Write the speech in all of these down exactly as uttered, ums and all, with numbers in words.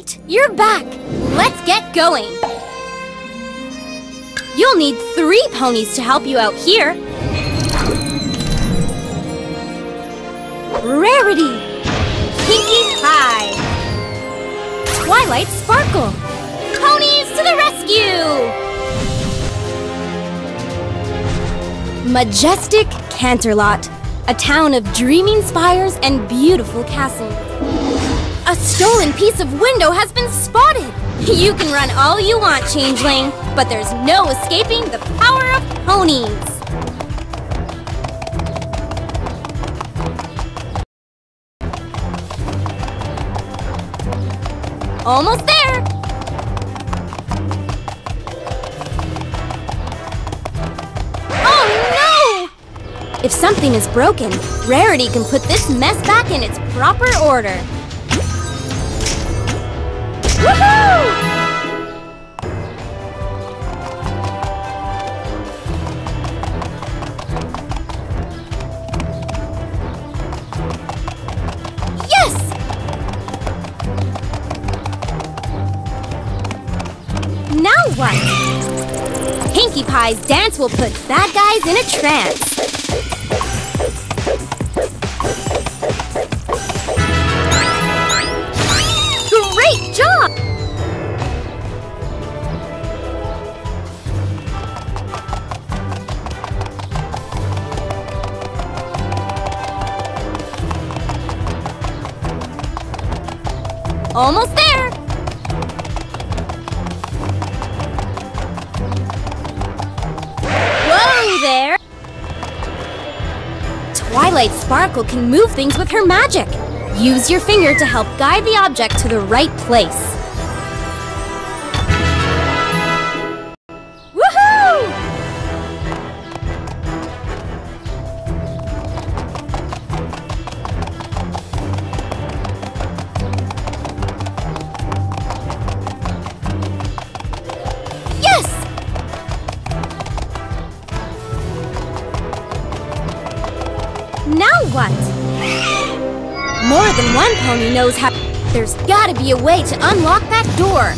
Great! You're back! Let's get going! You'll need three ponies to help you out here. Rarity! Pinkie Pie! Twilight Sparkle! Ponies to the rescue! Majestic Canterlot, a town of dreaming spires and beautiful castles. A stolen piece of window has been spotted! You can run all you want, Changeling, but there's no escaping the power of ponies! Almost there! Oh no! If something is broken, Rarity can put this mess back in its proper order. Woohoo! Yes! Now what? Pinkie Pie's dance will put bad guys in a trance. Great job! Almost there! There. Twilight Sparkle can move things with her magic. Use your finger to help guide the object to the right place. Woohoo! Yes! Now what? More than one pony knows how. There's gotta be a way to unlock that door.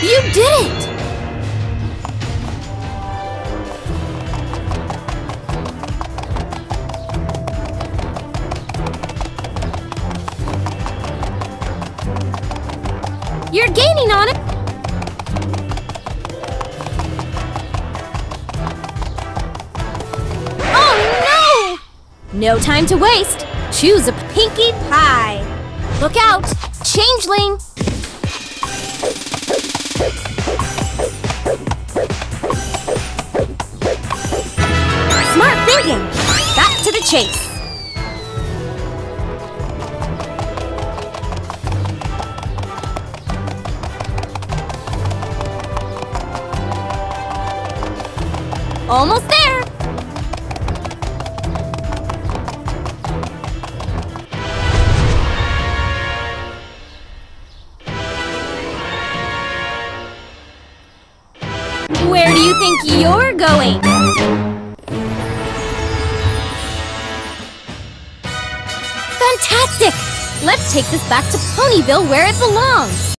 You did it! You're gaining on it! No time to waste. Choose a Pinkie Pie. Look out, Changeling! Smart thinking. Back to the chase. Almost there. Where do you think you're going? Fantastic! Let's take this back to Ponyville where it belongs!